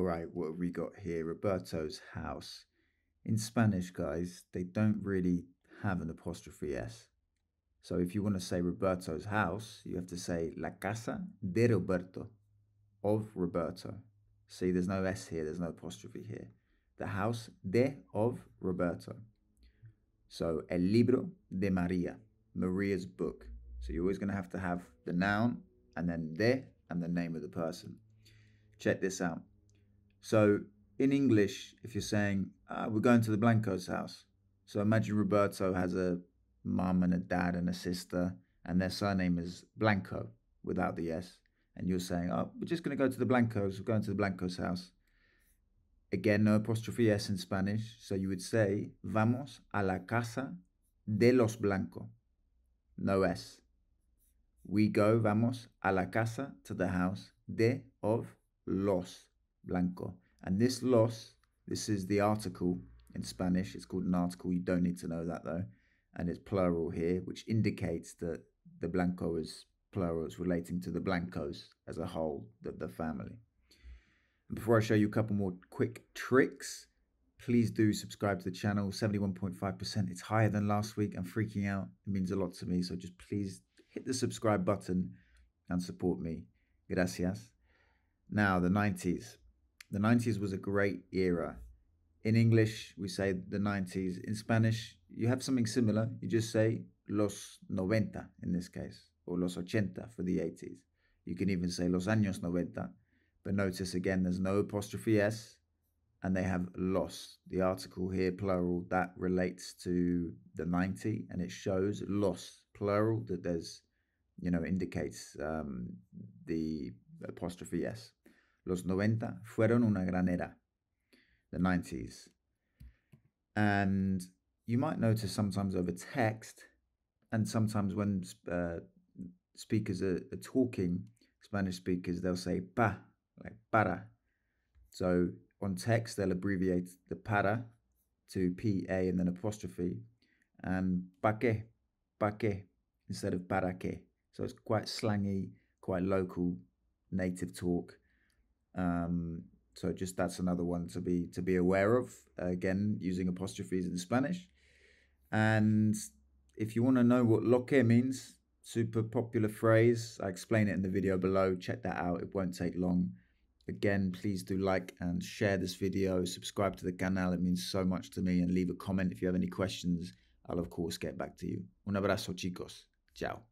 All right, what have we got here? Roberto's house. In Spanish, guys, they don't really have an apostrophe S. So if you want to say Roberto's house, you have to say La Casa de Roberto, of Roberto. See, there's no S here, there's no apostrophe here. The house de, of Roberto. So, El libro de Maria, Maria's book. So you're always going to have the noun and then de and the name of the person. Check this out. So in English, if you're saying, we're going to the Blanco's house. So imagine Roberto has a mum and a dad and a sister, and their surname is Blanco without the S. And you're saying, oh, we're just going to go to the Blancos. We're going to the Blanco's house. Again, no apostrophe S in Spanish. So you would say, vamos a la casa de los Blanco. No S. We go, vamos a la casa, to the house, de, of, los Blanco. And this los, this is the article in Spanish. It's called an article. You don't need to know that though. And it's plural here, which indicates that the Blanco is plural. It's relating to the Blancos as a whole, the family. And before I show you a couple more quick tricks, please do subscribe to the channel. 71.5%. It's higher than last week. I'm freaking out. It means a lot to me. So just please hit the subscribe button and support me. Gracias. Now, the 90s. The 90s was a great era. In English, we say the 90s. In Spanish, you have something similar. You just say los 90 in this case, or los 80 for the 80s. You can even say los años 90. But notice again, there's no apostrophe S. And they have los, the article here, plural, that relates to the 90, and it shows los, plural, that there's, you know, indicates the apostrophe S. Los 90 fueron una gran era, the 90s. And you might notice sometimes over text, and sometimes when speakers are talking, Spanish speakers, they'll say pa, like para. So on text, they'll abbreviate the para to P-A and then apostrophe, and pa que, instead of para que. So it's quite slangy, quite local, native talk. So just that's another one to be aware of. Again, using apostrophes in Spanish. And if you want to know what lo que means, super popular phrase, I explain it in the video below. Check that out. It won't take long. Again, please do like and share this video, subscribe to the canal, it means so much to me, and leave a comment if you have any questions. I'll of course get back to you. Un abrazo, chicos. Ciao.